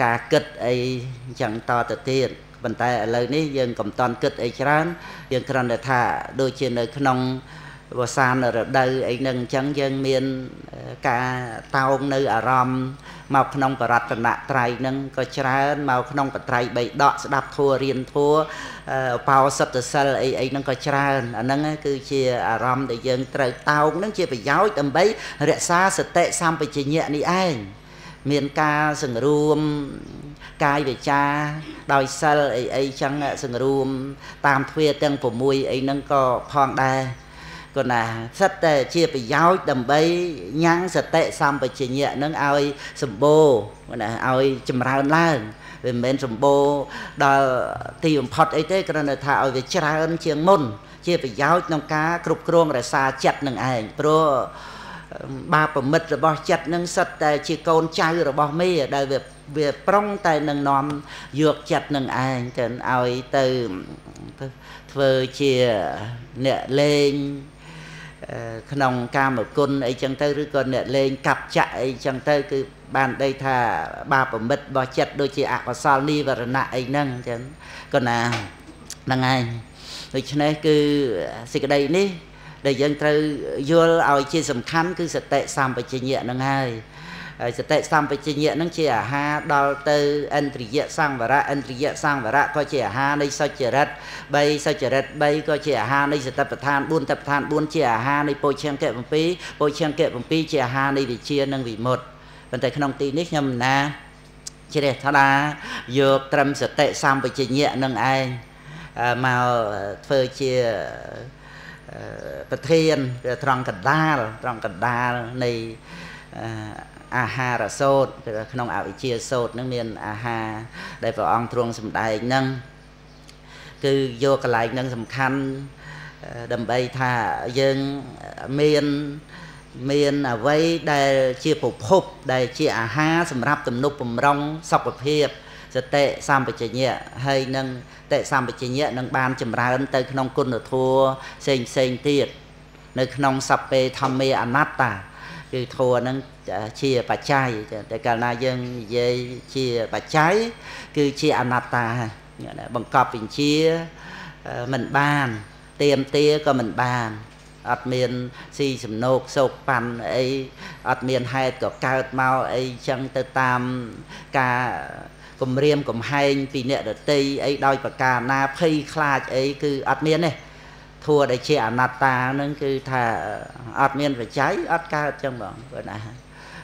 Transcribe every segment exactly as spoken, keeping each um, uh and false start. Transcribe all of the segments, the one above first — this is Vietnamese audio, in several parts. cả kết ấy chẳng to tự tiền vận tải lời này dân cầm toàn kết ấy chán dân còn để thả đôi trên đời không và san ở đây ấy nâng chẳng dân miền cả tao nơi ở rom màu không và rạch vận tải nâng có chán màu không vận tải bảy đọt đạp thua riêng thua bao sắp từ sau ấy ấy nâng có chán nâng cứ chia ở rom để dân trời tao nâng chia phải giáo tầm bấy rẽ xa sự tệ sang phải chỉ nhẹ đi anh miền ca sừng ruom cai về cha đòi sờ ấy ấy chẳng sừng ruom tam thuê tăng của mui ấy nâng co phong đa còn là sắt chia về giáo đầm bấy nhang sệt tệ xăm về chỉ nhẹ nâng ao sầm bồ còn là ao chầm ra lan về bên sầm bồ đòi tìm phật ấy thế còn là thảo về chả ơn chiêng môn chia về giáo nông cá cục cương là xa chặt nâng ảnh pro ba phần mít rồi bỏ chặt nâng sạch chỉ còn chay rồi bỏ mì đời về về prong tay nâng nón dược chặt nâng ai cần ai từ vừa chia nẹ lên nòng cam ở côn ấy chẳng tới rồi còn nẹ lên cặp chạy chẳng tới cứ bàn đây thà ba phần mít bỏ chặt đôi chị ạ và sao ni và rồi nại nâng chẳng còn à nâng ai rồi cho nên cứ xịt đây ní để dân từ vô ao chia sầm khăn cứ sệt tệ xăm và chia nhẹ nâng ai sệt tệ xăm và chia nhẹ nâng chia à ha đào từ anh tri nhẹ sang và ra anh tri nhẹ sang và ra coi chia ha đây sao chia rết bay sao chia rết bay coi chia ha đây sệt tập than buôn tập than buôn chia ha đây bồi chèn kẹp bông pí bồi chèn kẹp bông pí chia ha đây vì chia nâng vì một vấn đề không tin nick nhầm nè chia để thà là vô trầm sệt tệ xăm và chia nhẹ nâng ai mà phơi chia bất thiên trong cẩn đa trong cẩn đa này aha là sốt không ảo chia sốt nước miền aha đây vào ông truông sầm đại nâng cứ vô cái lại nâng sầm khăn đầm bay thả dân miền miền ở với đây chia phục hộp đây chia aha sầm ráp tầm nục tầm rong sọc bậc hiệp sẽ tệ xăm bậc nhẹ hay nâng tại sao mà chỉ nhẹ nâng ban chìm ra ấn tới nông côn được thua xinh xinh tiệt nơi nông sập về thăm mê ăn nát ta cứ thua nâng chia bà cháy để cả na dân về chia bà cháy cứ chia ăn nát ta bằng cọp mình chia mình bàn tiêm tía có mình bàn ọt miền xì xùm nộp sộp bàn ấy ọt miền hai có cao mau ấy chẳng tới tam cả cùng riêng cùng hai vì nợ đợt tây ấy đôi và cả na phi kha ấy cứ ắt miên này thua để chị ả nạt ta nên cứ thà ắt miên phải cháy ắt cá trong bọn vậy nè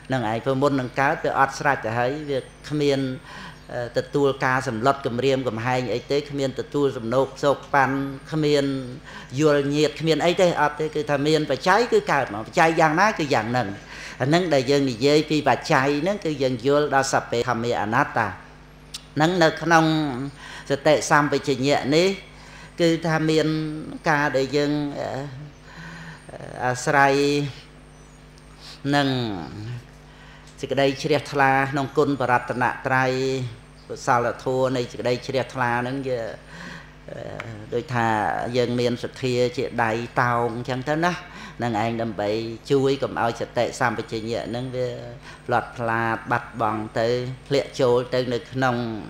nâng ấy vừa muốn nâng cá từ ắt sạch để thấy việc miên từ tua cá sầm lót cùng riêng cùng hai ấy tới miên từ tua sầm nộp sộc pan miên vừa nhiệt miên ấy tới ắt tới cứ thà miên phải cháy cứ cả mà cháy giang ná cứ giang nâng nâng đại dân thì dễ khi bà cháy nâng cứ dân vừa đã sập về tham mê ả nát ta nâng nâng nông sẽ tệ xăm về chỉ nhẹ ní cứ tham miên ca để dân sài nâng chỉ đây chỉ đẹp thà nông côn và rạch nạ trai sao là thua này chỉ đây chỉ đẹp thà nâng đôi thà dân miên sụt thia chị đại tàu chẳng thế nữa nâng anh đâm bậy chui cầm ao sẽ tệ xăm về chỉ nhẹ nâng về lọt là bạch bằng tới lệ trôi tới nước nông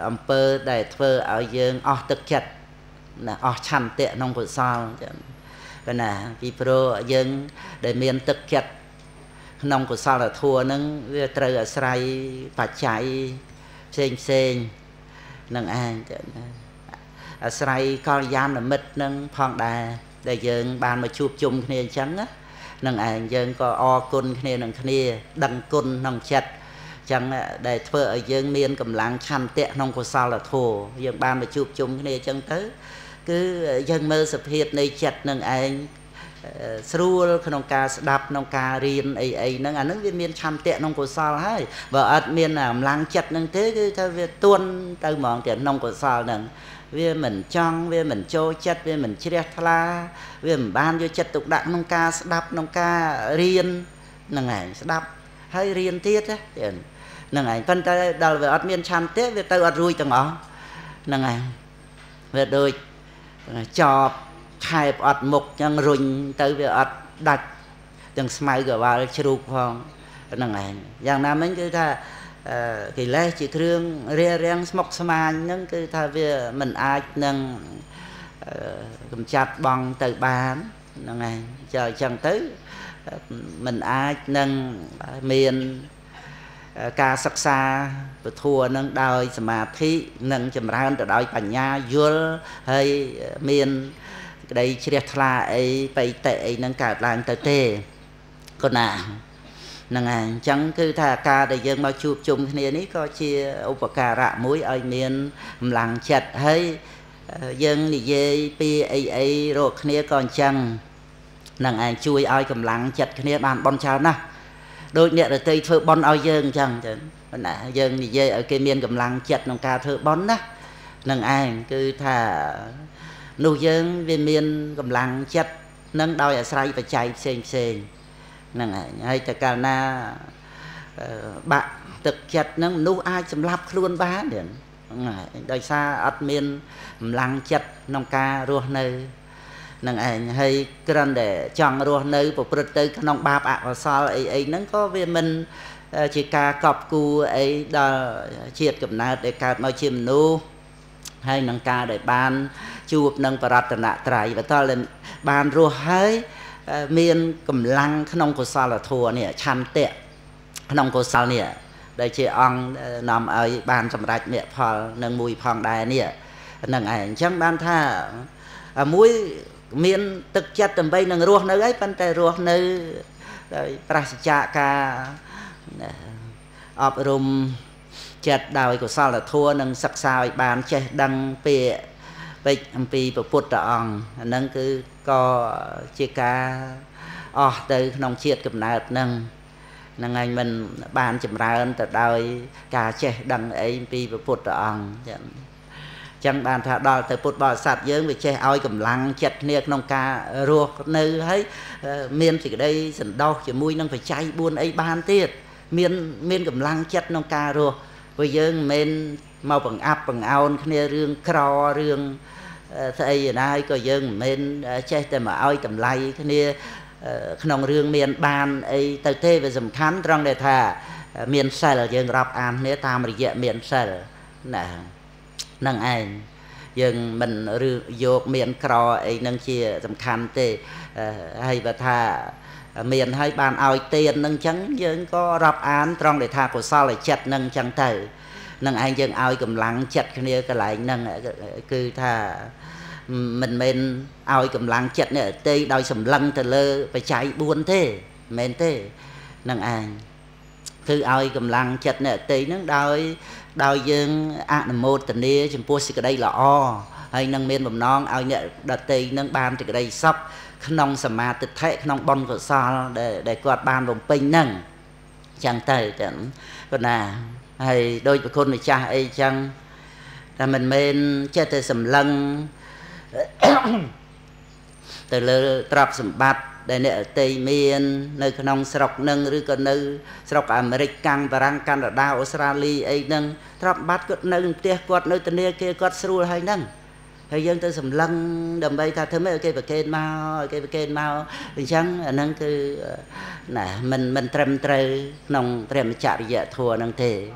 ông pơ đại thơ ở dương ở thực chất là ở chăn tệ nông của sao cái là vì pro dương để miền thực chất nông của sao là thua nâng trời ở sài và chạy xen xen nâng anh ở sài con gian là mít nâng phong đà để dương bàn mà chụp chung kia trắng á nâng anh dân có o côn kia nâng kia đằng côn nông chặt chẳng để thợ ở dân miền cầm láng khăn tệ nông của sao là thù dân ban mà chụp chung kia chẳng tới cứ dân mơ sập hiệp này chặt nâng anh sưu nông ca đạp nông ca riêng ấy ấy nâng anh nâng viên miền khăn tệ nông của sao hay vợ ở miền làm láng chặt nâng thế cứ theo việc tuôn tao mòn tiền nông của sao nâng về mình chong về mình cho chất về mình chia la về mình ban cho chất tục đặng nông ca đáp nông ca riêng nâng ảnh đáp hay riêng tiết á nâng ảnh phân ta đầu về ắt miên chan tiết về tao ắt rui tầng ó nâng ảnh về đôi cho hai ắt mục nhân rung tới về ắt đặt từng smile gửi vào chụp phong nâng ảnh giang nam mình cứ tha cái lẽ chỉ thương rè rèn mọc xàm những cái thay vì mình ai nâng cầm chặt bằng từ bàn này chờ chẳng tới mình ai nâng miền ca sắc xa và thua nâng đời mà thi nâng chầm ra hơn đời bản nha dưa hay miền đây chia lại bảy tệ nâng cả làng tới tề còn à năng hàng chẳng cứ thà ca để dân bao chụp chung thế này có chia upakara muối ở miền làng chặt hay dân thì về paa rồi thế còn chẳng năng hàng chui ở cầm làng chặt thế bàn bon chào na đôi nè rồi tây thợ bon ở dân chẳng còn à dân thì về ở cái miền cầm làng chặt nông ca thợ bon đó năng hàng cứ thà nuôi dân về miền cầm làng chặt nâng đôi ở say và chạy xèn xèn năng hay ta cả na bạn thực chất năng nấu ai chấm lạp luôn bá điện đời xa admin làng chặt nông ca ruột nơi năng ảnh hay cần để chọn ruột nơi bộ phật tử nông ba bạc và sao ấy ấy năng có về mình chỉ cả cọp cù ấy đờ triệt cẩm nát để cả mọi chim nô hay nông ca để ban chụp nông paratana trai và ta lên ban ruột hơi miền cầm lăng không có sao là thua nè chăn tệ không có sao nè đây chị ông nằm ở bàn chậm rãi mẹ phò nâng mùi phòn đài nè nâng ảnh chẳng ban tha mũi miền thực chất tầm bay nâng ruột nơi ấy bàn tay ruột nơi prascha ca ọp rùm chặt đào của sao là thua nâng sắc sao bàn chè đăng pịa bây vì bộ phật ông nâng cứ có chia ca ở từ nông triệt cầm nát nâng nâng anh mình bàn chậm rãi từ đời cả che đằng ấy vì bộ phật ông chẳng bàn thà đo từ phật bò sạt dướng về che ao cầm lăng chặt niệt nông ca ruột nơi ấy miền chỉ đây sần đau chỉ mũi nâng phải cháy buôn ấy ban tiệt miền miền cầm lăng chặt nông ca ruột với dướng miền màu bằng áp bằng ao này riêng cò riêng thầy này coi dân mình chơi từ mà oi cầm lay cái này nông riêng miền ban ấy từ thế về dầm khán trong đề thà miền sài là dân rập an nếu ta mà dễ miền sài nè năng anh dân mình dột miền cò ấy năng chia dầm khán thì hay và thà miền hay ban oi tiền năng trắng dân có rập an trong đề thà của sao lại chặt năng trắng thầy năng anh dân ao cầm lăng chặt cái lại năng cứ thà mình men ao cầm lăng chặt này tê đôi sầm lăng từ lơ phải chạy buôn thế men thế năng anh cứ ao cầm lăng chặt này tê nó đôi đôi dân ăn một tuần đi chấm pua xịt cái đây là o hay năng men bầm non ao nhẹ đặt tê năng ban từ cái đây sắp nông sầm ma tịch thệ nông bon của sao để để quạt ban bầm pin năng chẳng tê chẳng còn à hay đôi bà con người cha ấy chăng là mình men che từ sầm lăng từ lơ trọc sầm bát đây nè tây miền nơi con ông sọc nâng rư con nơi sọc American và răng Canada Australia ấy nâng trọc bát con nâng tia quạt nơi tây nè kia quạt sưu hay nâng hay dân từ sầm lăng đầm bay ta thấy mấy cái vật kén mau cái vật kén mau chăng nâng cứ nè mình mình trầm trề nông trầm chả bây giờ thua nâng thế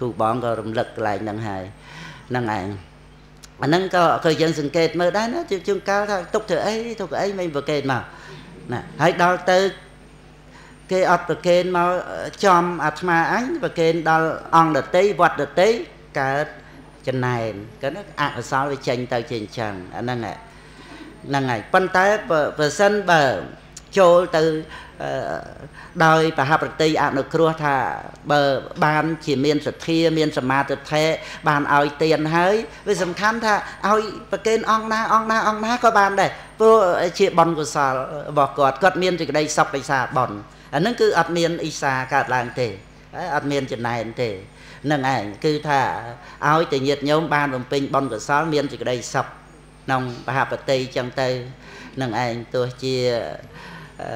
cụ bón có động lực lại nâng hài nâng ảnh nâng có khởi dân sinh kết mơ đấy nó chịu chung cao thôi tục thử ấy tục ấy mình vật kén mà nè hãy đo từ cái ọt vật kén mau chom atma ánh vật kén đo on đợt tí vọt đợt tí cả chân này cái nó ạ sao với tranh tao trên chẳng anh năng ạ năng ngày phân tay và sân bờ châu từ đời và học tây ạ nó cua thà bờ ban chỉ miền sật thia miền sầm ma thực thế ban oi tiền hới với sầm khán thà oi và kênh on na on na on na có ban đây vô chị bòn của sà bỏ cọt cọt miền thì đây sọc đây xà bòn anh nó cứ ạt miền isa cả làng tề ạt miền trên này tề năng ảnh cứ thả áo từ nhiệt nhóm ban vùng pin bon của sáu miền từ đây sập nông và hạt tây trong tây năng ảnh tôi chia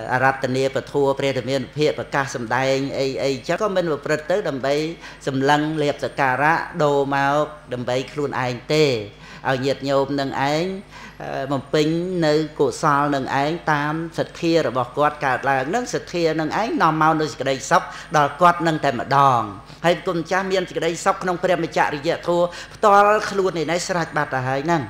aratania và thua predominant phía và ca sầm đai ấy ấy chắc có mình một phần tới đầm bay sầm lăng liệp cả ra đồ màu đầm bay khuôn ảnh tê ở nhiệt nhôm nâng ánh một pin nơi cổ sao nâng ánh tam sệt kia rồi bỏ quạt cả là nâng sệt kia nâng ánh nằm mau nơi cái đây sóc đò quạt nâng tại mà đòn hay cùng cha miên cái đây sóc nông phem chạy đi dẹp thua to luôn này nấy sạch bạt là hai nâng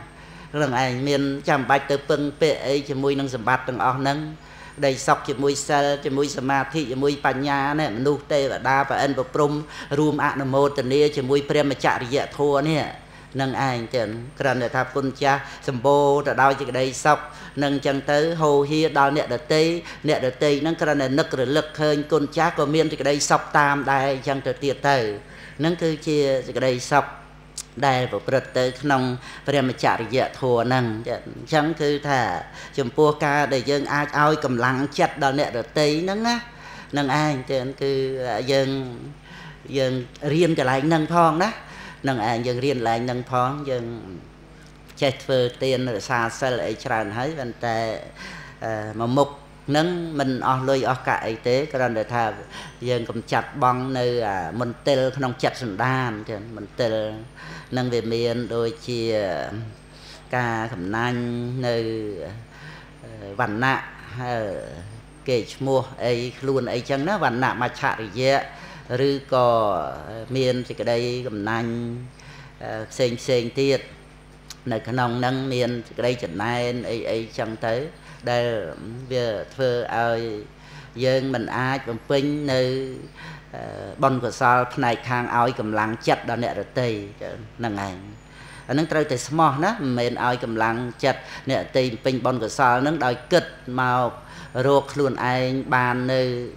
lần ảnh miên chạm bạch từ pưng pệ chỉ mui nâng sầm bạt từng o nâng đây sọc chỉ mui sel chỉ mui sma thị chỉ mui panya này nu tê và đa và ân và prum room anamo tận đây chỉ mui phem chạy đi dẹp thua nè nâng anh chân cần để tháp quân cha sầm bồ đã đau chỉ đây sọc nâng chân tới hồ hia đau nẹt đợt tây nẹt đợt tây nâng cần để nực rồi lực hơn quân cha của miên chỉ đây sọc tam đại chân từ tiệt tử nâng cứ chia chỉ đây sọc đại bộ bật tới nông phải trả dễ thua năng chẳng cứ thả chùm pua ca để dân ai ao cầm lăng chặt đòn nẹt đợt tây nâng á nâng anh chân cứ dân dân riêng trở lại nâng phong đó nâng anh dân riêng lại nâng phong dân chết vừa tiền rồi xa xa lại tràn hết vấn đề mà mục nâng mình ở lôi ở cải tế cái đoàn để thả dân cầm chặt băng nơi à mình tê không chặt sừng đan chân mình tê nâng về miền đôi chia ca khẩm nanh nơi vạn nạ kể mua ấy luôn ấy chăng đó vạn nạ mà chạy dễ rư cò miền thì cái đây khẩm nanh xèn xèn tiệt nơi cái nông nâng miền cái đây chẳng nay ấy ấy chăng tới đây về thưa ai dân mình ai còn pin nơi bon của sao này khang ao cầm lăng chặt đòn nẹt tì nằng ngày nâng trâu tì small đó mình ao cầm lăng chặt nẹt tì pin bon của sao nâng đòi kịch màu ruột luôn anh bàn nơi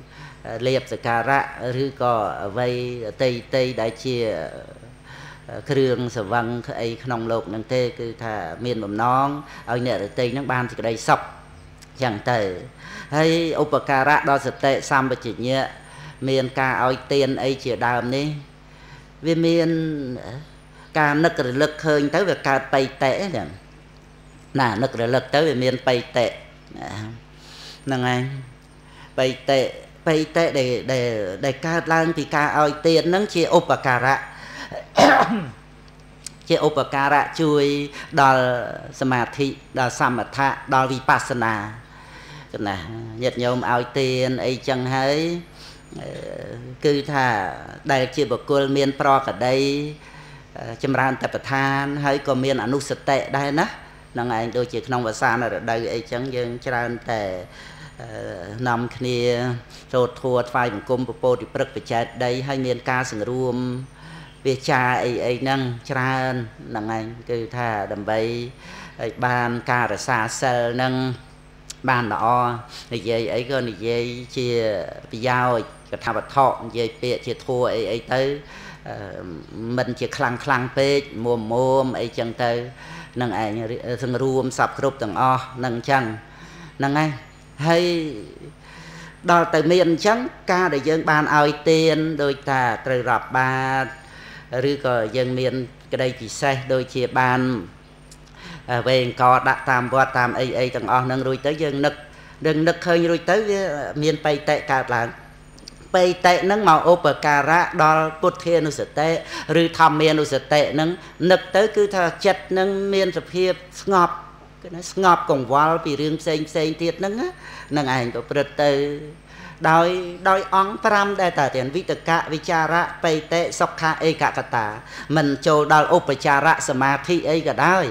liệp từ cà rạ rư cò vây tì tì đại chia khương sờ văng ấy nông lộc nâng tê cứ thả miền bầm non ao nẹt tì nâng bàn thì cái đây sọc chẳng thể hay upakara đó sẽ tệ xăm và chỉ nhẹ miền ca oi tiền ấy chỉ đàm đi vì miền ca nực lực hơn tới việc ca tây tệ nè nà nực lực tới về miền tây tệ nè anh tây tệ tây tệ để để để ca lang thì ca oi tiền nó chỉ upakara chỉ upakara chui đo samadhi đo samatha đo vipassana nè nhật nhôm ao tiền ấy chẳng thấy cứ thà đây chỉ bậc cô miền pro cả đây châm ran tập than hay còn miền anu sệt tệ đây nè năng anh đôi chỉ nông và san ở đây ấy chẳng dừng châm tệ nằm kia rồi thua phai bằng cung bồ đi bật về chạy đây hay miền ca sừng ruom về cha ấy ấy năng châm năng anh cứ thà đầm bay ban ca là xa sờ năng bàn đó này dây ấy con này dây chia dao cái thằng bạch thọ dây bịa chia thua ấy ấy tới mình chia khlang khlang pê mồm mồm ấy chân tới nâng anh thằng ruom sập group thằng o nâng chân nâng anh hay đo từ miền trắng ca để dân bàn ao tiền đôi ta từ rạp ba rư cờ dân miền cái đây chỉ xe đôi chia bàn về cò đã tam qua tam ấy ấy thằng o nâng rồi tới dân nực đừng nực hơi rồi tới miền tây tệ cả là tây tệ nâng màu opera đo cột thiên nó sẽ tệ rồi tham miền nó sẽ tệ nâng nực tới cứ thà chặt nâng miền sập hiệp ngọc cái nó ngọc cùng vào vì riêng sen sen tiệt nâng á nâng ảnh của phật tử đói đói óng pram đại tả tiền vị tất cả vichara tây tệ sọc kha ấy cả cả tả mình châu đo opera samadhi ấy cả đói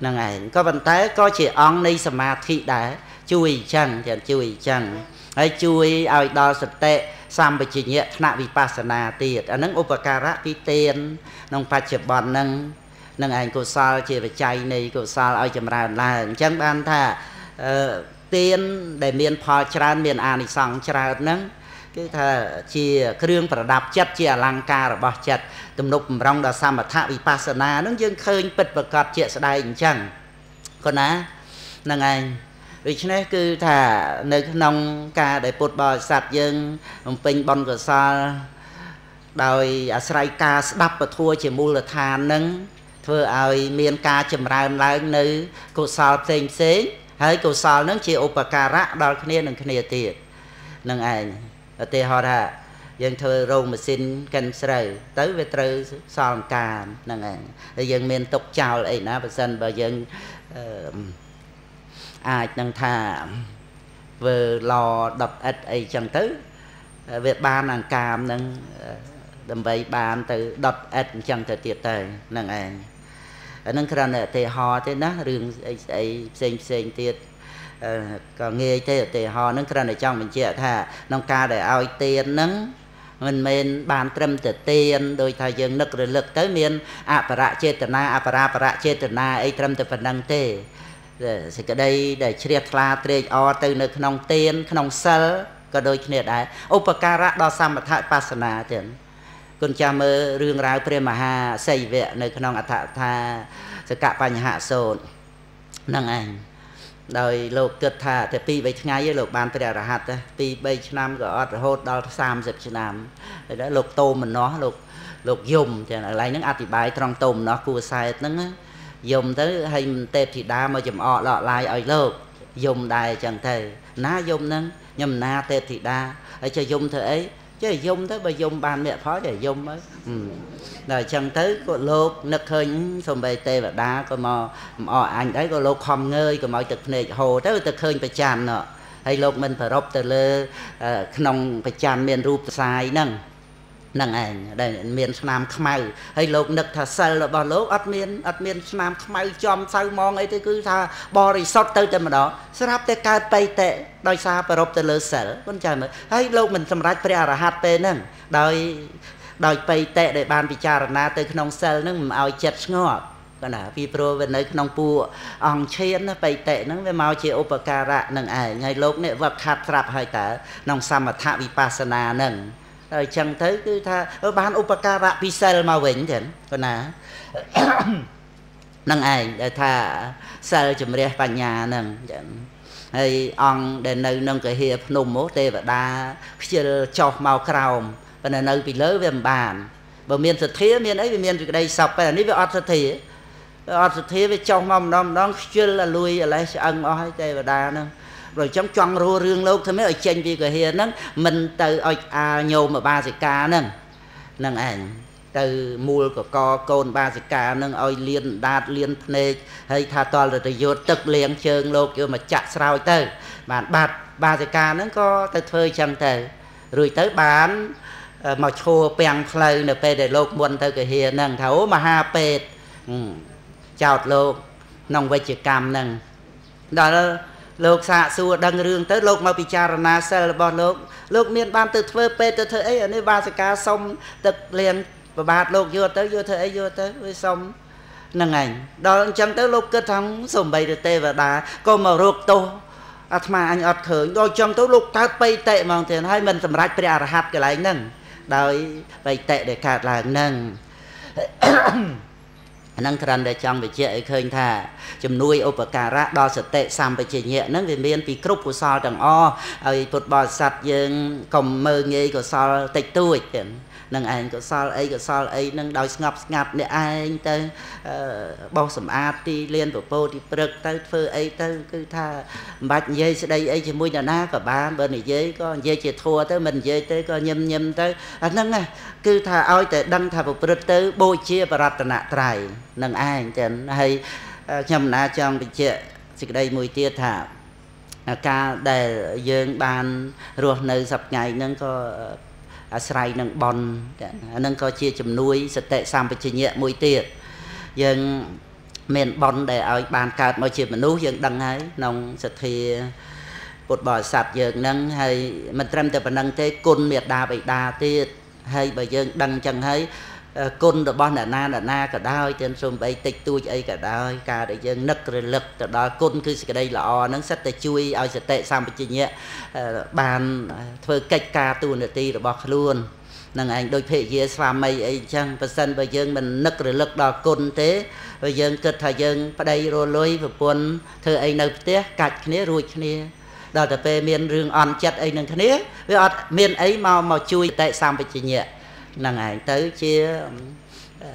năng ảnh có vấn tế có chỉ on đi samadhi đã chui chân chân chui chân ấy chui ao đo sạch tệ sam bị chỉ nhẹ nặng vipassana tiệt anh nâng upakara pi tiền nông phát triển bọn nâng nâng ảnh cô sao chỉ phải chạy này cô sao ao chậm ra là chẳng ban thà tiền để miền phò tràn miền an sòng tràn nâng cái thà chỉ kêu phải đạp chặt chỉ lang ca rồi bỏ chặt tụm nục rong đo samatha vipassana nâng dương khơi bật bật cọt chẹt sài chẳng còn á nâng anh vì thế này cứ thả nơi nông ca để bột bò sạt dương pin bon của sao đòi sài ca đắp và thua chỉ mua là than nâng thưa ai miền ca chìm ra lên nơi cô sao xinh xí hay cô sao nâng chỉ upakara đòi kia nâng kia tiệt nâng anh ở tây họ ra dân thơ râu mà xin cần sợi tới về từ sòn cà dân miền tục chào lại na bờ sân bờ dân ai đang thả vừa lò đập ếch ấy chẳng tới về ban hàng càm nâng đầm bầy bàn từ đập ếch chẳng thể tiệt tề nâng anh nâng khăn ở tề hò thế nát rừng ấy xinh xinh tiệt còn nghe thế tề hò nâng khăn ở trong mình chịu thả nông ca để ao tiền nâng mình men bàn trâm từ tiền đôi thay dương nực rồi lực tới miền apara chết từ na apara chết từ na ấy trâm từ phần năng tề sẽ cái đây để chia ra tre o từ nơi nông tiền nông sơ có đôi khi đấy upakara đo sam mà thải pasana tiền con cha mơ riêng ráo premaha xây vẽ nơi nông atha tha sẽ cả bài hạ sồn năng anh đời lục kết tha thì pi bảy ngày với lục ban tây ra hạt pi bảy năm gọi hốt đo sam dập năm đó lục tôm mình nó lục lục dùng thì lấy những atibai trong tôm nó cua sai nó dùng tới hay tê thì đa mà dùm ọ lọ lại ở lợp dùng đài chẳng thề ná dùng nâng nhầm na tê thì đa ở cho dùng thử ấy chứ dùng tới bà dùng bàn mẹ phó để dùng ấy ừ. Rồi chẳng tới có lộp nực hơi xong bê tê và đá có mò mò anh đấy có lộp không ngơi có mọi thực này hồ tới thực hơi bà chàn nọ hay lộp mình phải rộp từ lơ nông bà chàn miền rụp sai nâng năng ảnh đây miền nam khmer hay lục nực thà sờ là bò lố ắt miền ắt miền nam khmer chom sâu mong ấy thì cứ thà bò đi sót tới tầm đó sắp tới cài bay tệ đôi xa bờ rộp tới lơ sờ con trai mới hay lục mình làm rách pre ra hát pe nè đôi đôi bay tệ để bàn bị trà na tới nông sờ nó mà ao chật ngọt cái nào video về nơi nông pua ông trên nó bay tệ nó về mau chịu opakara năng ảnh ngay lục này vật hạt sạp hơi tệ nông sam mà thà vipassana năng rồi chẳng thấy cứ tha ở bán upakara pisel mà vĩnh thế còn à năng ai để tha sel chấm rẽ vào nhà năng hay ông để nơi năng cái hiệp nôm mốt tê và đa chưa cho màu cào còn là nơi bị lỡ về bàn bờ miền thực thế miền ấy miền từ đây sọc về nít về ở thực thế ở thực thế về trong mong non non chưa là lui lại ăn ở tê và đa năng rồi trong tròn rùa rương lâu thì mới ở trên vì cái hiền nâng mình từ ở à, nhô mà ba dịch ca nâng nâng ảnh từ mua của co côn ba dịch ca nâng ôi liên đạt liên nê hay tha toàn rồi vô tức liền chơn lâu kêu mà chặt sao tới bạn bạt ba dịch ca nâng có tới phơi chẳng thể rồi tới bán uh, mà chua bèn phơi nè để lột muôn tới cái hiền nâng thấu mà ha pet ừ. Chào lô nông về chữ cam nâng đó là lục xạ xua đăng rương tới lục mà bị chà na sờ bò lục lục miền ban từ phơi pe từ thời ấy ở nơi ba ca sông tật liền và bạt lục vô tới vô thời ấy vô tới với sông năng ảnh đó chẳng tới lục cơ thắng sông bay được tê và đá cô mà ruột tô mà anh ọt khởi rồi chẳng tới lục ta bay tệ mà thì hai mình tầm rách pre hạt cái lại nâng đói bay tệ để cả là nâng năng thần để chọn về chuyện khơi thả chấm nuôi opakara đo sự tệ sam về chuyện nhẹ năng về miền vì cướp của sao chẳng o ấy phật bò sạt dương cầm mơ nghe của sao tịch tuổi năng anh của sao ấy của sao ấy năng đòi ngập ngập để anh tới bao sầm a ti liên của po thì bực tới phơi ấy tới cứ thả bạch dây sẽ đây ấy chỉ mua nhà na cả ba bên này dây có dây chỉ thua tới mình dây tới có nhâm nhâm tới năng này cứ thả ao tới đăng thả bực tới bôi chia và rạt nạ trai năng anh chẳng hay nhầm na trong bị chuyện thì đây mùi tia thả ca đề dương ban ruột nơi sập ngày nâng có sài nâng bon nâng có chia chấm nuôi sạch tệ sam bị chuyện nhẹ mùi tia dương miền bon để ở bàn cát mọi chuyện mà nuôi dương đăng ấy nông sạch thì bột bò sạp dương nâng hay mình trăm từ phần nâng thế côn miệt đà bị đà tia hay bà dương đăng chẳng ấy côn đồ bon là na là na cả đôi trên sông bay tịch tôi ấy cả đôi cả để dân nấc rồi lực từ đó côn cứ cái đây là o nấng sách để chui ao sẽ tệ sang bên trên nhé bàn thôi cách ca tu nửa ti rồi bọc luôn năng anh đôi phe dễ pha mây ấy chăng và sân và dân mình nấc rồi lực đó côn thế và dân kết thời dân ở đây rồi lối và buồn thưa ấy nơi tiếc cạch kia ruồi kia đó là về miền rừng on chặt ấy nâng kia với miền ấy mau mau chui tệ sang bên trên nhé năng ảnh tới chia uh,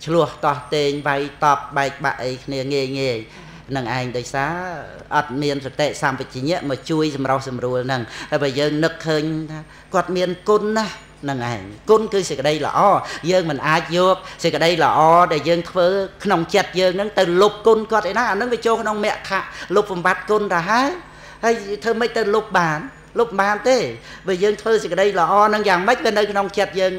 chua to tên vay tọp bạch bại nghề nghề nâng anh đời xá ắt miền thực tế xăm phải chỉ nhẹ mà chui dầm rau dầm rùa nâng bây giờ nực hơn quạt miền côn na nâng anh côn cứ sẽ đây là o giờ mình ai vô sẽ đây là o để giờ thưa nông chặt giờ nâng từ lục côn quạt ấy na nâng về châu nông mẹ khạ lục vùng bát côn ra hái hay thưa mấy từ lục bản lục bàn thế bây giờ thưa sẽ đây là o nâng dạng mấy bên đây nông chặt giờ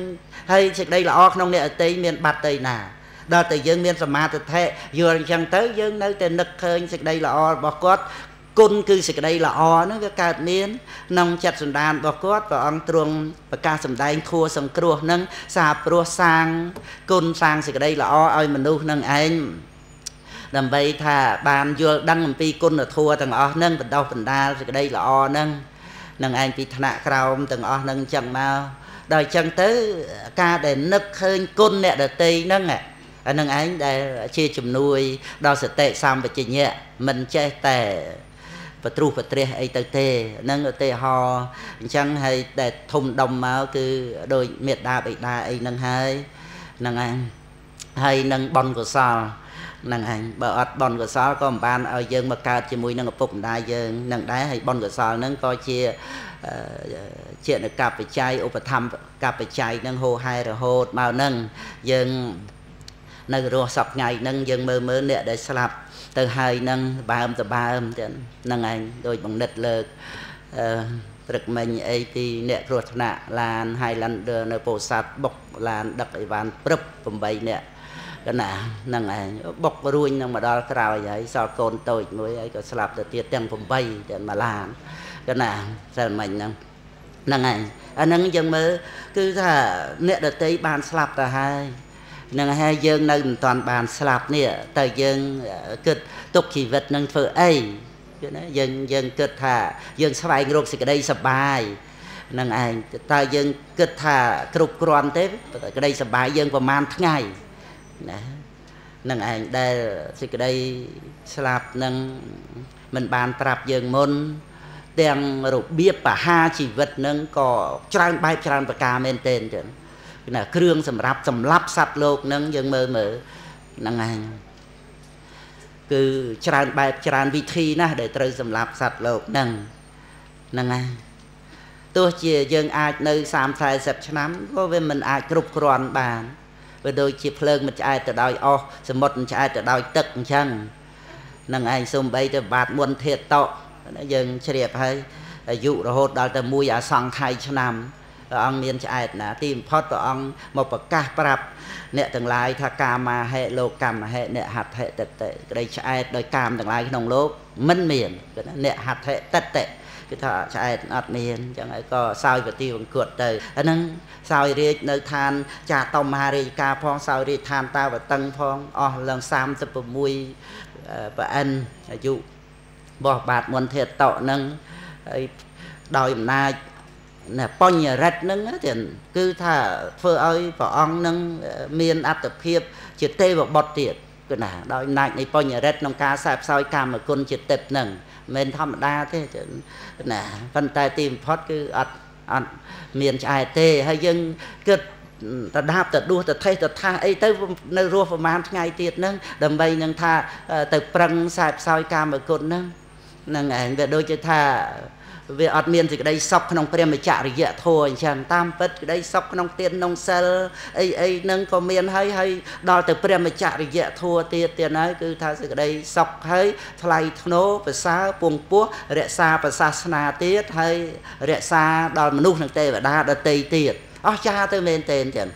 hay sẽ đây là o nông nẹt tây miền bát tây nà đó từ dân miền Sầm Ma thực thế vừa rằng tới dân nơi từ nực khơi sực đây là o bò cốt côn cư sực đây là o nó cái cà miến nông chặt sầm đàn bò cốt và ông truồng và ca sầm đàn thua sầm cua nâng xà pro sang côn sang sực đây là o ơi mình nuôi nâng anh làm vậy thà bàn vừa đăng làm pi côn là thua thằng o nâng phần đầu phần đa sực đây là o nâng nâng anh pi thằng nạ cào thằng o nâng chẳng mau đời chẳng tới ca để nực khơi côn nè đời tây nâng à nâng anh để chia chùm nuôi đo sẽ tệ xong và chỉ nhẹ mình chơi tệ và tru và tre ấy tới tê nâng ở tê ho chẳng hay để thùng đồng máu cứ đôi miệt đa bị đa ấy nâng hai nâng anh hay nâng bon của sao nâng anh bờ ọt bon của sao có một ban ở dương mà cao chỉ mũi nâng ở phục đa dương nâng đá hay bon của sao nâng coi chia chuyện được cặp với trai ốp thăm cặp với trai nâng hô hai rồi hô màu nâng dương nơi rồi sập ngày nâng dân mơ mơ nè để sập từ hai nâng ba âm từ ba âm nâng anh đôi bằng nịch lợt thực mình ấy thì nè ruột nè là hai lần đưa nơi bồ sát bọc là đập ấy bàn bập vùng bay nè cái nè nâng anh bọc ruồi nâng mà đo cái rào vậy sao cồn tôi mới ấy có sập từ tiệt đang vùng bay để mà làm cái nè sao mình nâng nâng anh nâng dân mơ cứ thà nè được tới bàn sập là hai nâng hai dương nơi toàn bàn sạp nè tờ dương kịch tục chỉ vật nâng phở ấy dương dương kịch thả dương sắp anh rộp sẽ cái đây sập bài nâng anh ta dương kịch thả cực còn thế cái đây sập bài dương vào màn tháng ngày nâng anh đây sẽ cái đây sạp nâng mình bàn trạp dương môn tiền rộp biếp và ha chỉ vật nâng có trang bài trang và ca mên tên chứ là kêu sầm ráp sầm lấp sạt lột nâng dân mơ mơ nâng anh cứ tràn bài tràn vị thi na để trời sầm lấp sạt lột nâng nâng anh tôi chỉ dân ai nơi sám sai sập chán có với mình ai cướp còn bàn với đôi chỉ phơi mình ai từ đòi o sầm một ai từ đòi tật chăng nâng anh xung bay từ bạt muôn thiệt tọ dân chơi hay dụ rồi hốt đòi từ mua giả sang thay cho nam ông miền trái là tìm phật và ông một bậc ca prap nè tương lai tha cam mà hệ lô cam mà hệ nè hạt hệ tật tệ đây trái đời cam tương lai cái nông lốp mân miền nè hạt hệ tật tệ cái thợ trái ạt miền chẳng ấy có sao về tiêu cuột đời nâng sao đi nơi than trà tôm hà ri cà phong sao đi than ta và tăng phong o lần sam tập mui và ăn dụ bỏ bạt muôn thiệt tọ nâng đòi na nè pon nhà rách nâng á thì cứ thà phơi ơi vợ ông nâng miên áp tập hiệp chỉ tê vào bọt tiệt cái nè đòi nạnh này pon nhà rách nông cá sạp soi cam mà con chỉ tệt nâng miền thâm đa thế thì nè phân tay tìm phốt cứ ăn ăn miền trái tê hay dân cứ ta đáp ta đua ta thay ta tha ấy tới nơi rùa vào màn ngày tiệt nâng đầm bay nâng tha từ prăng sạp soi cam mà con nâng nâng ảnh về đôi chơi tha về ở miền thì cái đây sọc nông prem mà chả được dễ thôi chẳng tam bất cái đây sọc nông tiền nông sel ấy ấy nâng có miền hay hay đòi từ prem mà chả được dễ thua tiền tiền ấy cứ thay cái đây sọc hay thay thô và xa buông búa rẽ xa và xa na tiết hay rẽ xa đòi mà nuôi thằng tây và đa đa tây tiệt ó cha tôi miền tiền tiền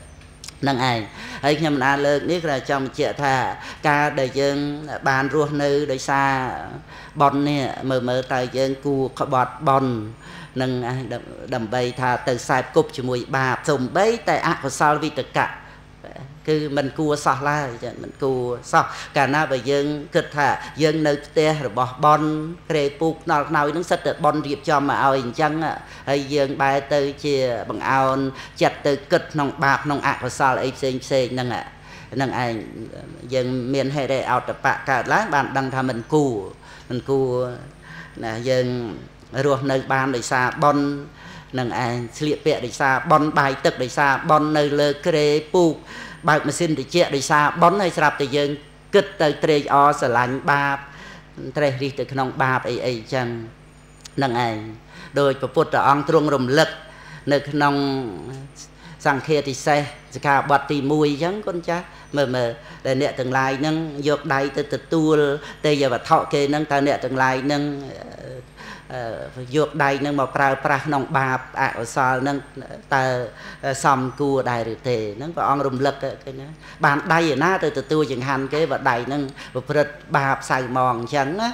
nâng ai ấy nhầm na lớn biết là trong chợ thà ca đời dân bàn ruột nữ đời xa bon nè mờ mờ tài dân cù bọt bon nâng đầm bay thà từ sai cục chỉ mùi bà sùng bấy tại ạ của sao vì tất cả cứ mình cua sọt la mình cua sọt cả na bây dân kịch thà dân nơi te rồi bọt bon kề buộc nào nào nó sạch được bon điệp cho mà ao chăng hay dân bài từ chia bằng ao chặt từ kịch nòng bạc nòng ạ của sao ấy xê xê nâng ạ nâng ai dân miền hay để ao tập bạc cả lá bạn đang thà mình cù mình cua là dân ruột nơi ban đời xa bon nâng ai liệp bẹ đời xa bon bài tật đời xa bon nơi lơ kề buộc bài mà xin để chia để xa bón hay sạp thì dân kịch tới tre o sờ lạnh ba Trời đi từ khăn bạp ấy ấy chẳng nâng ấy. Đôi bà phút ông trung rùm lực nơi khăn sang kia thì xe cả bọt thì mùi chẳng con cha mờ mờ để nẹ tương lai nâng dược đáy từ từ tu tây giờ bà thọ kê nâng ta nẹ tương lai nâng dược đáy nâng mà pra pra nông bạp ảo xa nâng ta xòm cua đài rửa thề nâng và ông rùm lực bàn đáy ở ná từ từ tu chẳng hàn kế và đáy nâng và phật bạp xài mòn chẳng á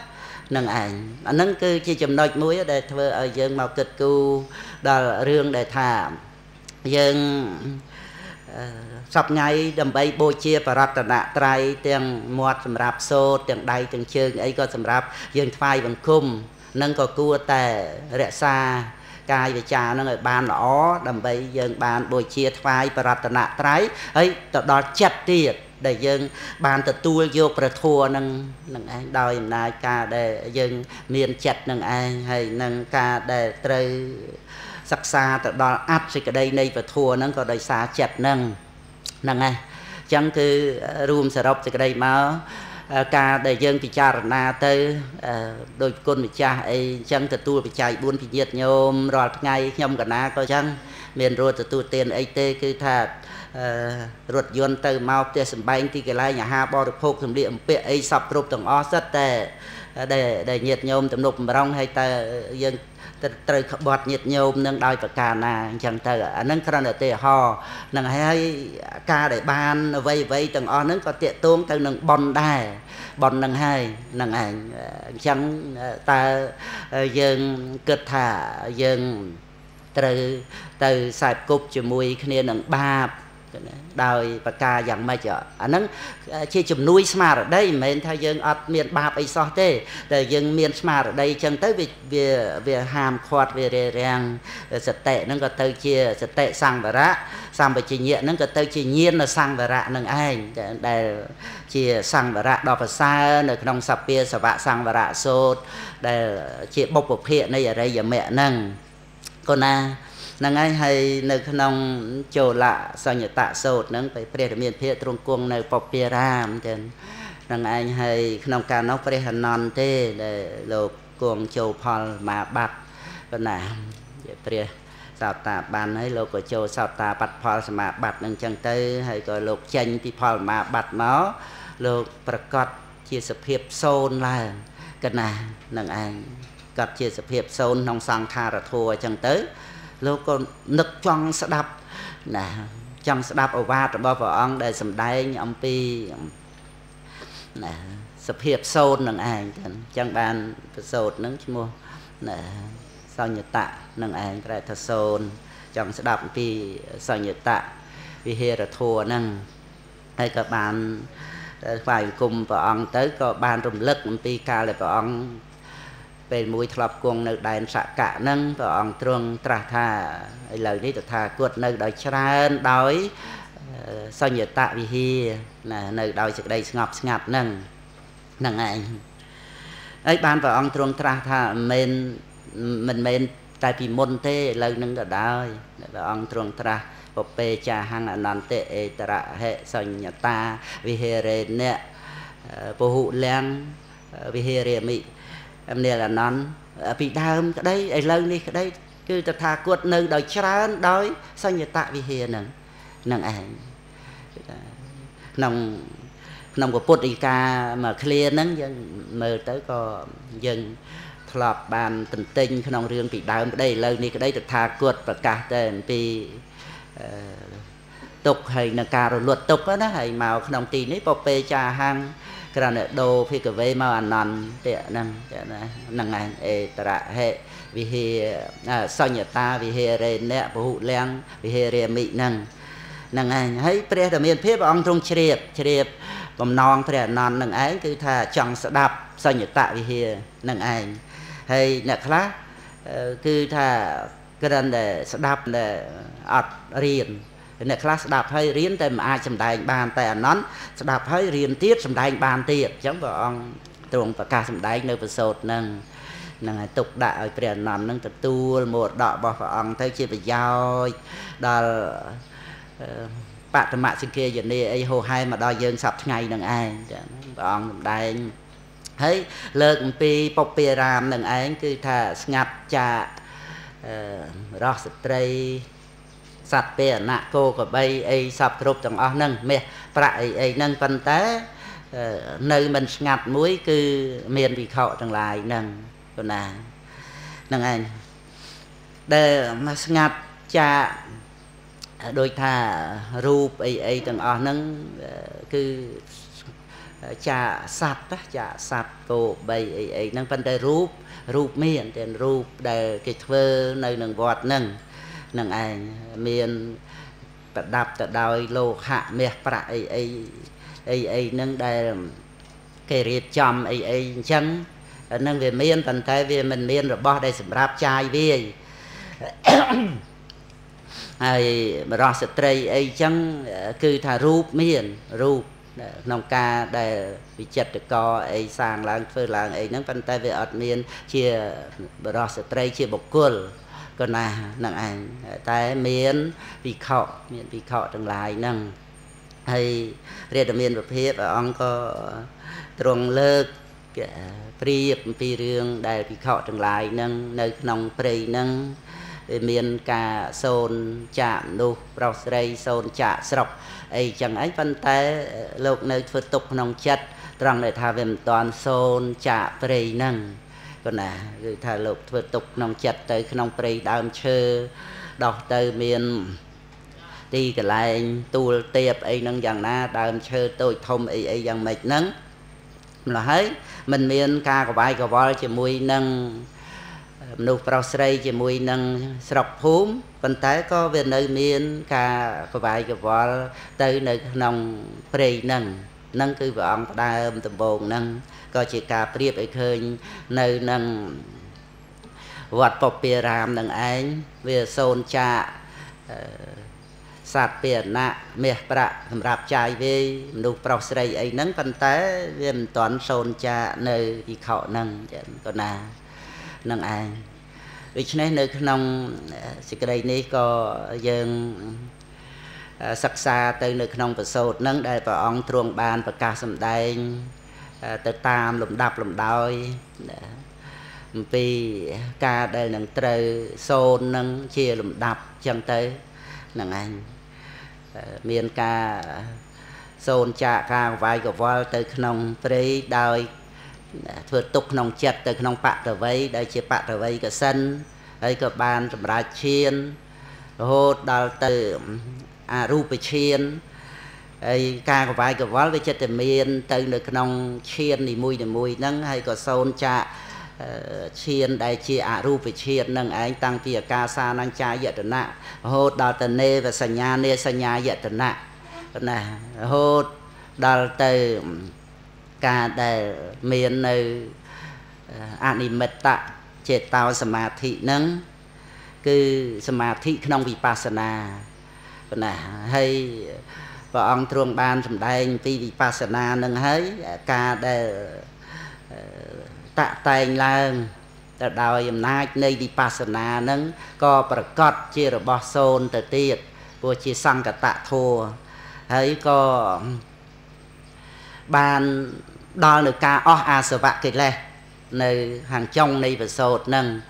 nâng ảnh nâng cứ chỉ chùm nọt mũi để thơ ở dân màu kịch cưu đòi rương để thảm dân sắp ngay đầm bay bôi chia và rập tận nạ trai tiếng muột sầm rạp xô tiếng đáy tiếng chương ấy có sầm rạp dân phai bằng khung nâng có cua tè rẽ xa cài về trà nâng ở bàn ó đầm bay dân bàn bôi chia phai và rập tận nạ trai ấy đó chặt tiệt để dân bàn tự tu vô và thua nâng nâng anh đòi nai ca để dân miền chặt nâng anh hay nâng ca để trời sắc xa tự đo áp thì cái đây này và thua nâng có đời xa chặt nâng nâng anh chẳng cứ rùm sở rộng thì cái đây mà ca để dân bị cha rồi na tới đôi con bị cha ấy chẳng tự tu bị chạy buôn bị nhiệt nhôm rồi ngay nhom cả na coi chẳng miền rồi tự tu tiền ấy tê cứ thật ruột yun từ mau từ sân bay thì cái lái nhà ha bỏ được hộp thẩm điểm bẹ ấy sập rụp tầng ó rất để để nhiệt nhôm tầm nộp mà rong hay ta dân từ bọt nhiệt nhôm nâng đòi và cà nà chẳng từ nâng khăn ở tề hò nâng hay ca để ban vây vây tầng ó nâng có tiện tốn từ nâng bòn đài bòn nâng hay nâng ảnh chẳng ta dân cất thả dân từ từ sài cục chùm mùi khné nâng ba đòi và ca dạng mà chợ anh nâng chia chùm nuôi smart ở đây mình thay dân ọt miền bạp ấy xót thế để dân miền smart ở đây chẳng tới vì vì vì hàm khoát vì rè ràng sạch tệ nâng có tới chia sạch tệ sang và rã sang và chỉ nhẹ nâng có tới chỉ nhiên là sang và rã nâng anh để chia sang và rã đò và xa nâng nông sập bia sập vạ sang và rã sốt để chia bốc bộc hiện này ở đây giờ mẹ nâng còn na năng ấy hay nơi nông chầu lạ sao nhật tạ sột nâng phải pre miền phía trung quân nơi bọc bia ram trên năng ấy hay nông cà nóc pre hà non thế để lục quân chầu phò mà bạt bên này pre sao tạ bàn ấy lục của chầu sao tạ bạt phò mà bạt nâng chân tây hay gọi lục chanh thì phò mà bạt nó lụcประกอบជាសភាពសូនឡើងកណានឹងឯងកាត់ជាសភាពសូនក្នុងសង្ខារធัวអញ្ចឹងទៅលោកក៏នឹកចង់ស្ដាប់ណាចង់ស្ដាប់ឱវាទរបស់ព្រះអង្គដែលសម្ដែងអំពីណាសភាពសូននឹងឯងអញ្ចឹងបានប្រសូតនឹងឈ្មោះណាសញ្ញតៈនឹងឯងប្រែថាសូនចង់ស្ដាប់អំពីសញ្ញតៈវិហេរធัวហ្នឹងហើយក៏បានថ្វាយគុំព្រះអង្គទៅក៏បានរំលឹកអំពីកាលដែលព្រះអង្គเป็นมวยทลบกวงในแดนสะกะนั่งพระองค์ตรงตรัสท่าเหล่านี้ตรัสท่ากวดในดอยชราดอยสัญญาตะวิฮีในดอยจากใดสงบสงัดนั่งนั่งไงไอ้บ้านพระองค์ตรงตรัสท่าเมนมันเมนแต่ปีมนเตเหล่านั่งก็ได้พระองค์ตรงตรัสปเปจาหังอนันเตเอตระเหสัญญาตะวิเฮเรเนะปุหุเลียงวิเฮเรมิem này là non bị đau cái đấy ấy lâu đi cái đấy cứ tập thà cuột nơi đòi chả đói sao nhật tạ vì hiền nè nằng ảnh nòng nòng của Potica mà clear nắng dân mờ tới có dân thọp bàn tình tinh nòng riêng bị đau cái đấy lâu đi cái đấy tập thà cuột và cả tên vì tục hay là cả rồi luật tục đó hay màu nòng tì nấy bọc bê trà hang cái này đồ phi cái về màu nón để nâng nâng anh ấy trả hệ vì he sao nhật ta vì he re nè bù leng vì he re mỹ nâng nâng anh hãy pre đầm miền phía ông trung triệt triệt bầm non pre non nâng ấy cứ thà chẳng sợ đạp sao nhật ta vì he nâng anh hay nè khác cứ thà cái này để sợ đạp để ọt riêng nè class đạp hơi riêng tại mà ai sầm đại bàn tại anh nón đạp hơi riêng tiết sầm đại bàn tiết chẳng vợ ông trồng và ca sầm đại nơi vừa sột nâng nâng tục đại tiền nón nâng tập tu một đọ bỏ vợ ông thấy chia về giao đò bạn tham mạ sinh kia giờ này ai hồ hai mà đòi dân sập ngày nâng ai vợ ông đại thấy lợn pi bọc pi ram nâng ấy cứ thà ngập chạ rót tray sạt bè nạ cô của bay ấy sập rụp trong ao nâng mẹ phải ấy nâng phân té nơi mình ngập muối cứ miền bị khọ trong lại nâng còn là nâng anh để mà ngập chạ đôi thà rụp ấy ấy trong ao nâng cứ chà sạt đó, chà sạt cổ bầy ấy ấy nâng phân đề rúp rúp miền trên rúp đề cái thơ nơi nâng vọt nâng nâng anh miền đạp tật đòi lô hạ miệt bạc ấy ấy ấy ấy nâng đề cái riêng chòm ấy ấy chân nâng về miền tần thế về mình miền rồi bỏ đây sầm rạp chai về ai rõ sợi tây ấy chân cứ thà rúp miền rúp nông ca để bị chật co ấy sang làng phơi làng ấy nâng phân tay về ở miền chia bờ sợi chia bọc quần còn là nặng ảnh tại miền bị khọ miền bị khọ trong lại nâng hay riêng miền một phía và ông có trồng lợn phi phi riêng để bị khọ trong lại nâng nơi nông phi nâng miền cà sồn chạm nu bờ sợi sồn chạm sọc ấy chẳng ấy phân tế lúc nơi phật tục nông chất rằng để thà về toàn xôn chạ prey nâng còn là thà lúc phật tục nông chất tới nông prey đam chơ đọc tới miền đi cái lại tu tiệp ấy nâng rằng na đam chơ tôi thông ấy ấy rằng mệt nâng là hết mình miền ca của bài của voi chỉ mui nâng nụ bờ sợi chỉ mui nâng sọc húm phần tế có về nơi miền cả có vài cái vỏ tới nơi nông prey nâng nâng cứ vọng đa tầm bồn nâng có chỉ cả prep ấy khơi nơi nâng vọt bọc bìa ram nâng ánh về sôn chạ sạt biển nạ mẹ bạ thầm rạp chai về nụ bờ sợi ấy nâng phần tế về toàn sôn chạ nơi bị khọ nâng còn là nâng anh vì thế nơi nông sự đây này có dân sắc xa tới nơi nông và sốt nâng đây và ông truồng bàn và cá sầm đay tới tam lùm đập lùm đôi vì cá đây nâng trời sốt nâng chia lùm đập chẳng tới nâng anh miền cá sốt chạ cá vài của voi tới nông tới đôi thừa tục nông chật từ nông bạc trở về đây chỉ bạc trở về cái sân ấy cái bàn trầm ra chiên hốt đào từ à ru bị chiên ấy ca của vài cái vót với chật từ miền từ được nông chiên thì mùi thì mùi nâng hay có sôn chạ chiên đây chỉ à ru bị chiên nâng ấy tăng kia ca sa năng cha dệt nạ hốt đào từ nê và sanh nhà nê sanh nhà dệt nạ này hốt đào từ cả để miền nơi anh mệt tạ chế tạo samadhi nâng cứ samadhi không vipassana là hay và ông thường ban trong đây vì vipassana nâng ấy cả để tạ tài là để đòi em nay nơi vipassana nâng có prakot chia rồi bỏ xôn từ tiệt của chia sang cả tạ thua ấy có ban đo được ca o a sờ vạ kịch lệ nơi hàng trong này và sột nâng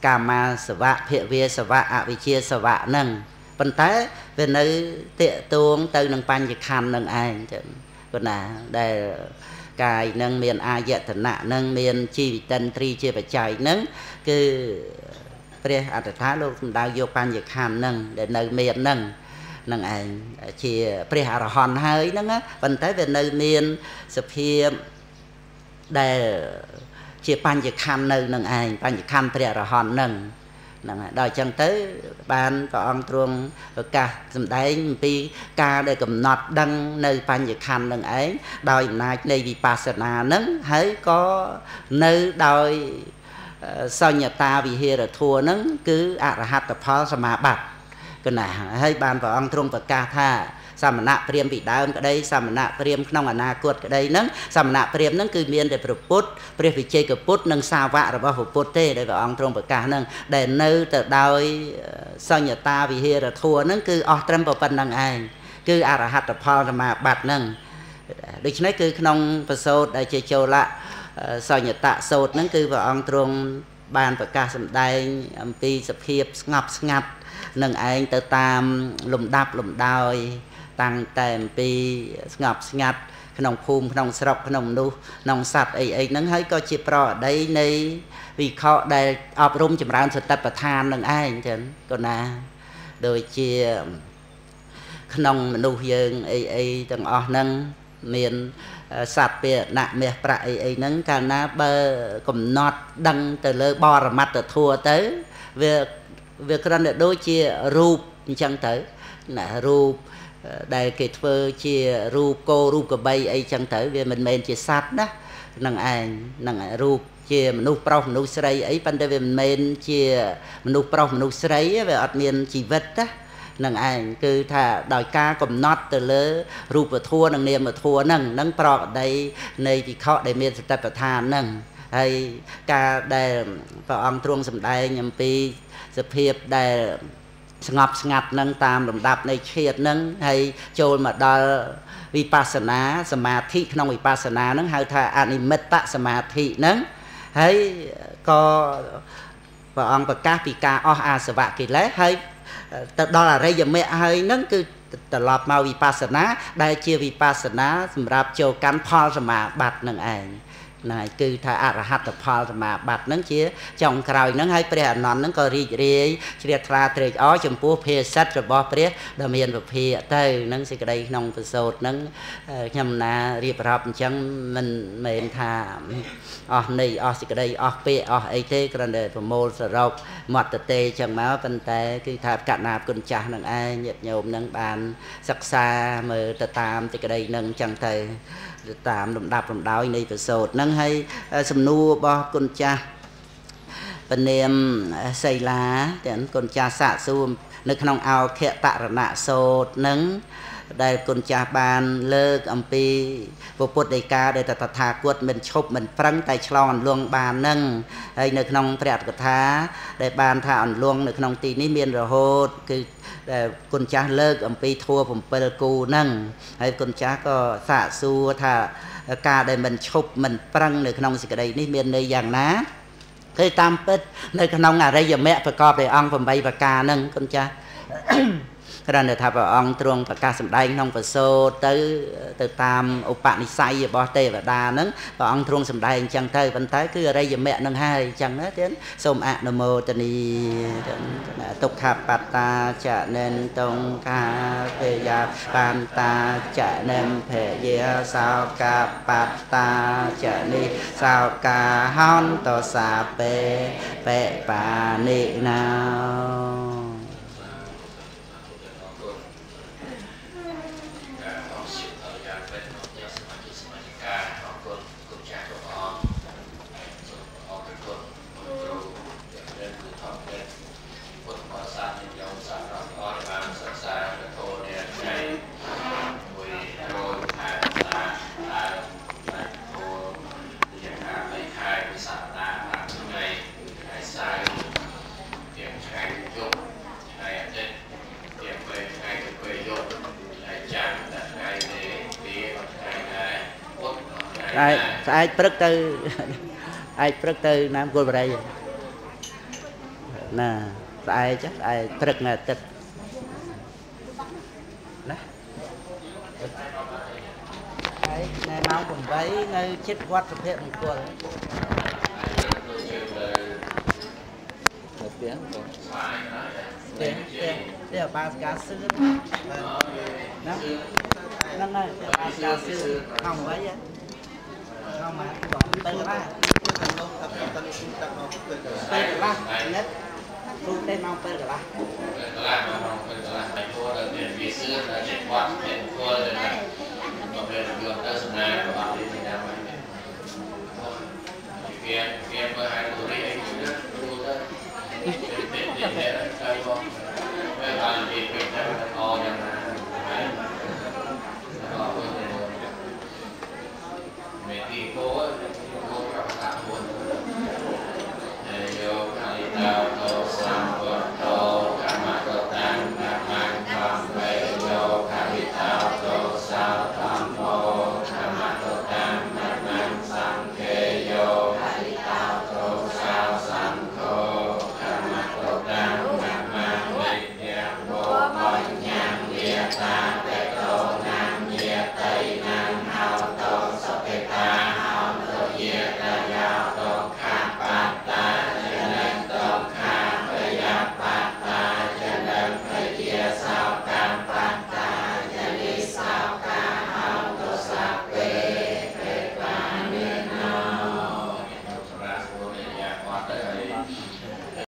cà ma sờ vạ thiện vía sờ vạ ạ vị chia sờ vạ nâng vấn thế về nơi tiện tuông từ nâng pan dịch hàn nâng ai còn là để cài nâng miền a dẹt thần nạ nâng miền chi vị tân tri chia và chạy nâng cứ pre ạt thái luôn đào vô pan dịch hàn nâng để nơi miền nâng năng anh chỉ preharahan hơi năng á vấn tế về nơi miền sập hiệp để chỉ ban chỉ kham nơi năng anh ban chỉ kham preharahan năng năng đòi chẳng tới ban và ông truông ca sầm đáy pi ca để cầm nọt đăng nơi ban chỉ kham năng ấy đòi nay nơi vipassana nâng hãy có nơi đòi sau nhà ta vì hiền thua nâng cứ arahat phật sama bạc cái này hay bàn vào ông trung và ca tha sao mà nạp riêng bị đau cái đây sao mà nạp riêng không là na cuột cái đây nấng sao mà nạp riêng nấng cứ miên để phục bút riêng phải chơi cái bút nâng sao vạ rồi vào phục bút thế để vào ông trung và ca nâng để nơi từ đau sau nhà ta vì hiền là thua nấng cứ ở trong vào phần năng ai cứ arahat là phật mà bạt nâng được chứ nói cứ không phải sâu để chơi châu lạ sau nhật tạ sốt nâng cư vào ông trung bàn và ca sầm đai âm pi sập hiệp ngập ngặt nâng anh tới tam lùm đạp lùm đòi tăng tèm pi ngập ngặt nông phùm nông sọc nông nu nông sạch ấy ấy nâng hãy có chìa pro đây này vì khó đây ọp rung chùm ra sự tật và than nâng ai chẳng còn à đôi chìa nông nu dương ấy ấy tầng ọ nâng miền sạch bìa nạ mẹ bạ ấy ấy nâng cả ná bơ cùng nọt đăng từ lơ bò ra mặt rồi thua tới việc việc ra được đôi chìa rụp chẳng tới nạ rụp đại kịch phơi chia ru cô ru cờ bay ấy chẳng tới về mình men chia sát đó nằng anh nằng ru chia mình nuôi pro mình nuôi sấy ấy ban đây về mình men chia mình nuôi pro mình nuôi sấy về ọt miền chỉ vật đó nằng anh cứ thà đòi ca cầm nót từ lỡ ru và thua nằng niềm mà thua nằng nằng pro đây này thì khó để miền tập tập thà nằng hay ca đây vào ông truông sầm đây nhầm pi sập hiệp đây ngọc ngặt nâng tam lồng đạp này khiết nâng hay trôi mà đo vipassana samadhi không vipassana nâng hay thà animetta samadhi nâng hay có và ông và các vị ca o a sờ vạ kỳ lẽ hay đó là đây giờ mẹ hay nâng cứตลอดมาวิปัสสนาได้ជាវិបស្សនាសម្រាប់ចូលកាន់ផលសមាបត្តិនឹងឯងណាគឺថាអរហត្តផលសមាបត្តិនឹងជាចុងក្រោយនឹងហើយព្រះអនន្តនឹងក៏រីករាយជ្រះថ្លាត្រេកអរចំពោះភាសិតរបស់ព្រះដ៏មានពភាកទៅនឹងសេចក្តីក្នុងប្រសូតនឹងខ្ញុំណារៀបរាប់អញ្ចឹងមិនមែនថាអស់នៃអស់សេចក្តីអស់ពាក្យអស់អីទេគ្រាន់តែប្រមូលសរុបមត្តតេអញ្ចឹងមកប៉ុន្តែគឺថាកណាគុណចាស់នឹងឯងញាតិញោមនឹងបានសិក្សាមើលទៅតាមសេចក្តីនឹងអញ្ចឹងទៅតាមលំដាប់លំដោយនៃប្រសូតនឹងហើយសំណួររបស់គុណចាស់ពនាមសីឡាទាំងគុណចាស់សាកសួរនៅក្នុងអោខតរណសូតនឹងដែលគុណចាស់បានលើកអំពីពុទ្ធដីកាដែលតថាគតមិនឈប់មិនប្រឹងតែឆ្លងអន្លង់បាននឹងហើយនៅក្នុងព្រះអត្ថកថាដែលបានថាអន្លង់នៅក្នុងទីនេះមានរហូតគឺដែលគុណចាស់លើកអំពីធัวbảyគូនឹងហើយគុណចាស់ក៏សាកសួរថាការដែលមិនឈប់មិនប្រឹងនៅក្នុងសេចក្តីនេះមានន័យយ៉ាងណាគឺតាមពិតនៅក្នុងអរិយមគ្គប្រកបដោយអង្គtámប្រការនឹងគុណចាស់គ្រាន់តែថាព្រះអង្គទ្រង់ប្រកាសសម្ដែងក្នុងប្រសូតទៅទៅតាមឧបនិស្ស័យរបស់ទេវតាហ្នឹងព្រះអង្គទ្រង់សម្ដែងអញ្ចឹងទៅប៉ុន្តែគឺអរិយមគ្គហ្នឹងហើយអញ្ចឹងណាទៀតសូមអនុមោទនីទុក្ខបត្តាចនិនតុងកាវេយបន្តាចនិមភេយាសោកបត្តាចនិសោកាហន្តសាបេបេបានិណាai prất tư ai prất tư nam cô bà đây nè ai chắc ai prất là tịch nè ngày mau cùng với ngay chết quát thực hiện một cuộc một tiếng tiếng tiếng tiếng ba cá sấu nè nè nè ba cá sấu không vậy không mà tên là ba tên là ba nhất luôn đây mong tên là ba